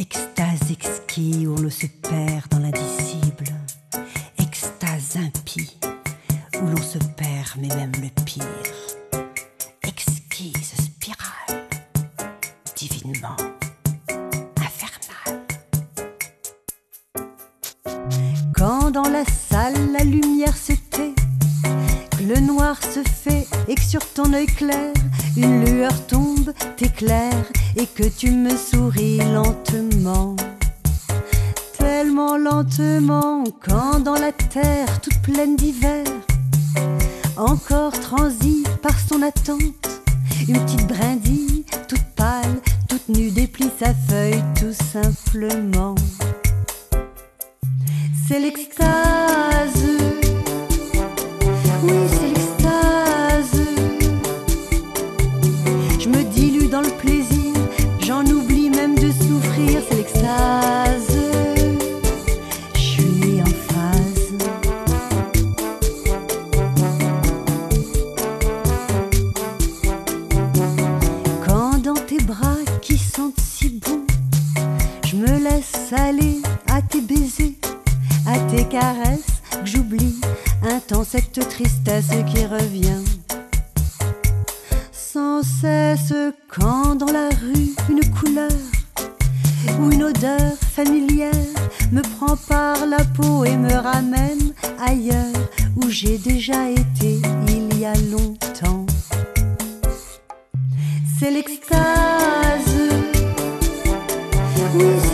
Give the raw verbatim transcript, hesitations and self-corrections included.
extase exquis où l'on se perd dans l'indicible, extase impie où l'on se perd mais même le pire, exquise spirale, divinement infernale. Quand dans la salle la lumière se tait, le noir se fait et que sur ton œil clair une lueur tombe, t'éclaire et que tu me souris lentement, tellement lentement. Quand dans la terre toute pleine d'hiver, encore transie par son attente, une petite brindille toute pâle, toute nue déplie sa feuille tout simplement. C'est l'extase, oui c'est l'extase. Je me dilue dans le plaisir, j'en oublie même de souffrir. C'est l'extase, je suis en phase. Quand dans tes bras qui sentent si bon, je me laisse aller à tes baisers, à tes caresses, que j'oublie un temps cette tristesse qui revient sans cesse. Quand dans la rue une couleur ou une odeur familière me prend par la peau et me ramène ailleurs où j'ai déjà été il y a longtemps. C'est l'extase, oui.